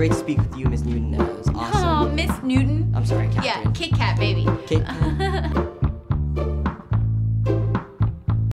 great to speak with you, Miss Newton. It was awesome. Oh, Miss Newton. I'm sorry, Kathryn. Yeah, Kit Kat, baby. Kit Kat.